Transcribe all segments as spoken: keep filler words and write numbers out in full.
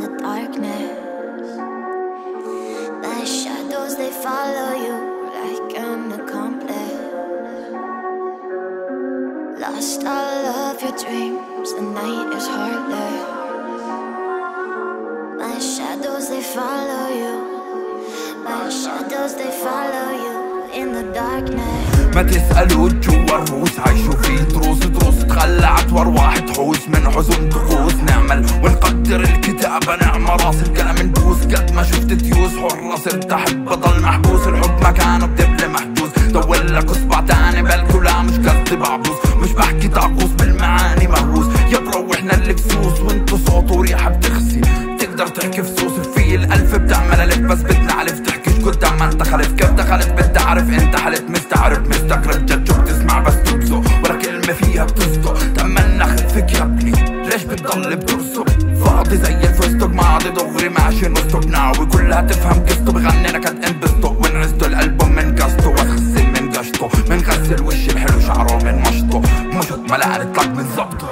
from the darkness. The shadows, they follow you like an accomplice. Lost all of your dreams, the night is heartless. The shadows, they follow you. The shadows, they follow you in the darkness. ما تسألوا جوا الروس عايشوا في دروس دروس تخلعت وارواح تحوس من حزن تقوس. نعمل ونقدر الكتابة نعمة راس القلم ندوس. قد ما شفت ديوس حرة صرت أحب بطل محبوس. الحب مكانه الدبل محدوس دول لك أصبع تاني بالكلام مش قصدي بعبوس. مش بحكي تعقوس بالمعاني مهووس. يبرو احنا اللي بسوس وانتو صوت وريحة بتغسي. تقدر تحكي فصوص في الألف بتعمل ألف بس بدنا ألف تحكي كل تعمل. انت خلف كيف دخلت بدي أعرف انت حلف مستعرف مستقرب جد شو بتسمع بس تبزو ولا كلمة فيها بتفتو. تمنى خفك يا ابني ليش بتضل بترسو فاضي زي الفستق ماضي دغري ماشي نصتو بناوي كلها تفهم قصته. بغني لكد انبسطو ونعزتو الألبوم من قصته واتخسن من قشطه. منغسل وشي الحلو شعره من مشطه مشط ملعقة طلق من ظبطه.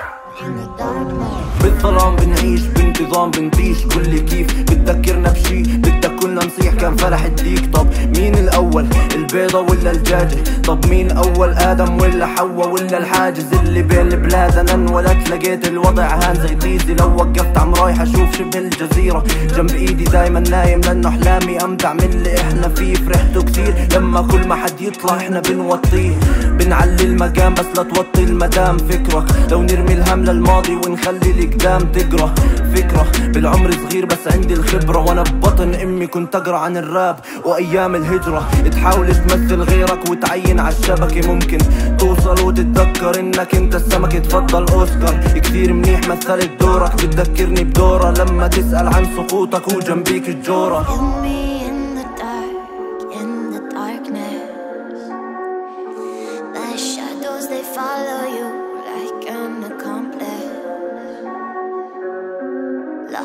بالظلام بنعيش بانتظام بنتيش. قولي كيف بتذكرنا بشي بدك كلنا نصيح كان فرح الديك. طب مين الاول البيضة ولا الدجاجة؟ طب مين اول ادم ولا حوا ولا الحاجز اللي بين البلاد؟ انا انولدت لقيت الوضع هان زي طيزي. لو وقفت عم رايح اشوف شبه الجزيرة جنب ايدي دايما نايم لانه احلامي امتع من اللي احنا فيه. فرحته كتير لما كل ما حد يطلع احنا بنوطيه بنعلي المقام بس لا توطي المدام. فكرة لو نرمي الهم للماضي ونخلي القدام تقرا. فكرة بالعمر صغير بس عندي الخبرة وانا ببطن امي كنت اقرا عن الراب وايام الهجرة. تحاول تمثل غيرك وتعين عالشبكة ممكن توصل وتتذكر انك انت السمكة. تفضل اوسكار كتير منيح مثلت دورك بتذكرني بدورة لما تسأل عن سقوطك وجنبيك الجورة.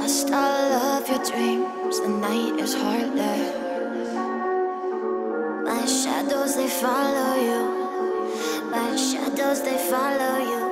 Lost all of your dreams, the night is heartless. The shadows, they follow you. The shadows, they follow you.